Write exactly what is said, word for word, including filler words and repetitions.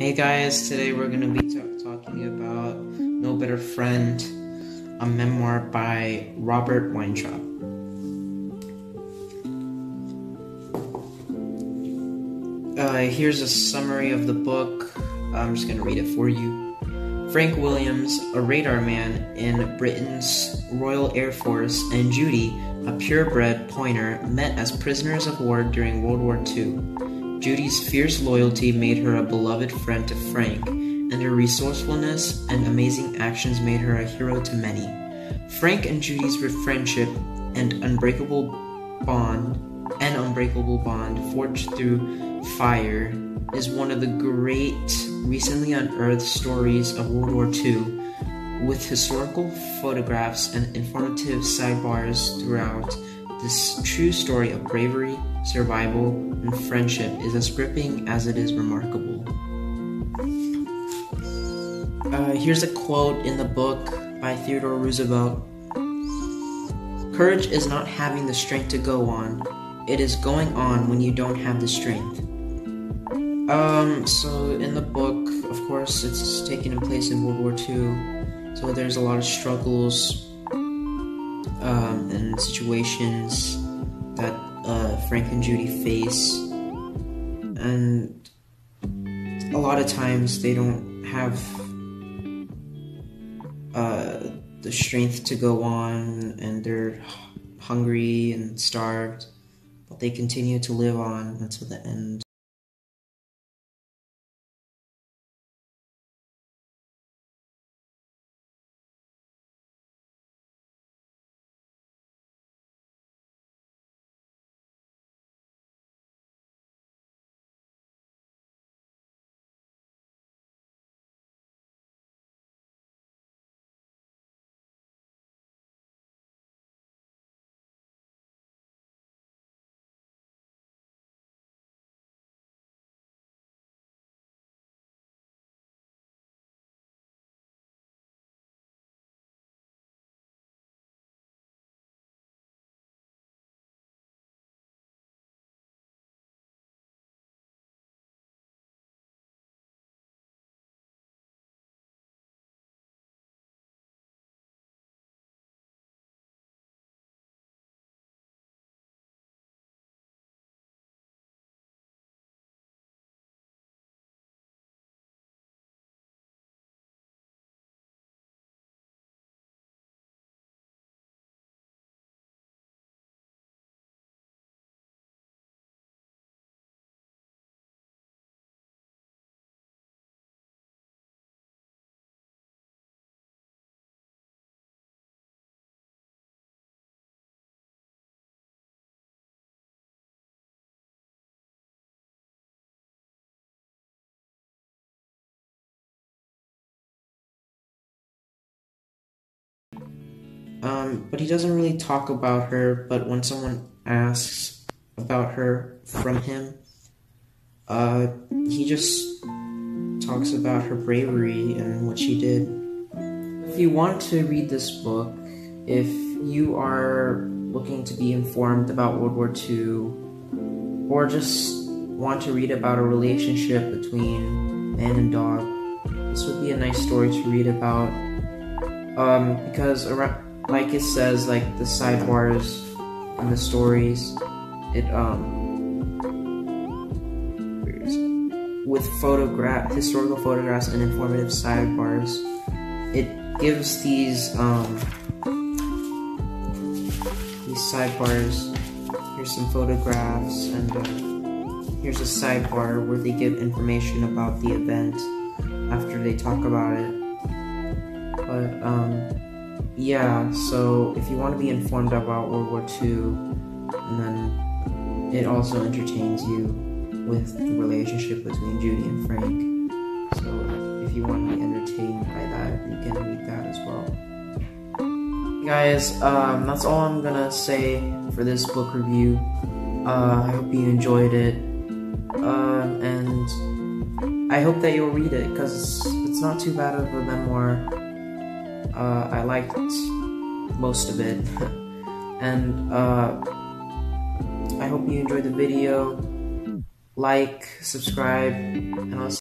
Hey guys, today we're going to be t- talking about No Better Friend, a memoir by Robert Weintraub. Uh, here's a summary of the book. I'm just going to read it for you. Frank Williams, a radar man in Britain's Royal Air Force, and Judy, a purebred pointer, met as prisoners of war during World War Two. Judy's fierce loyalty made her a beloved friend to Frank, and her resourcefulness and amazing actions made her a hero to many. Frank and Judy's friendship and unbreakable bond, an unbreakable bond forged through fire, is one of the great recently unearthed stories of World War Two, with historical photographs and informative sidebars throughout. This true story of bravery, survival, and friendship is as gripping as it is remarkable. Uh, here's a quote in the book by Theodore Roosevelt. "Courage is not having the strength to go on. It is going on when you don't have the strength." Um, so in the book, of course, it's taking place in World War Two, so there's a lot of struggles Um, and situations that uh, Frank and Judy face, and a lot of times they don't have uh, the strength to go on, and they're hungry and starved, but they continue to live on until the end. Um, but he doesn't really talk about her, but when someone asks about her from him, uh, he just talks about her bravery and what she did. If you want to read this book, if you are looking to be informed about World War Two, or just want to read about a relationship between man and dog, this would be a nice story to read about, um, because around... like it says, like the sidebars and the stories, it um with photograph historical photographs and informative sidebars, it gives these um these sidebars. Here's some photographs, and uh, here's a sidebar where they give information about the event after they talk about it. But um. Yeah, so if you want to be informed about World War Two, and then it also entertains you with the relationship between Judy and Frank. So if you want to be entertained by that, you can read that as well. Guys, um, that's all I'm gonna say for this book review. Uh, I hope you enjoyed it, uh, and I hope that you'll read it, because it's not too bad of a memoir. Uh, I liked most of it, and uh, I hope you enjoyed the video. Like, subscribe, and I'll see you.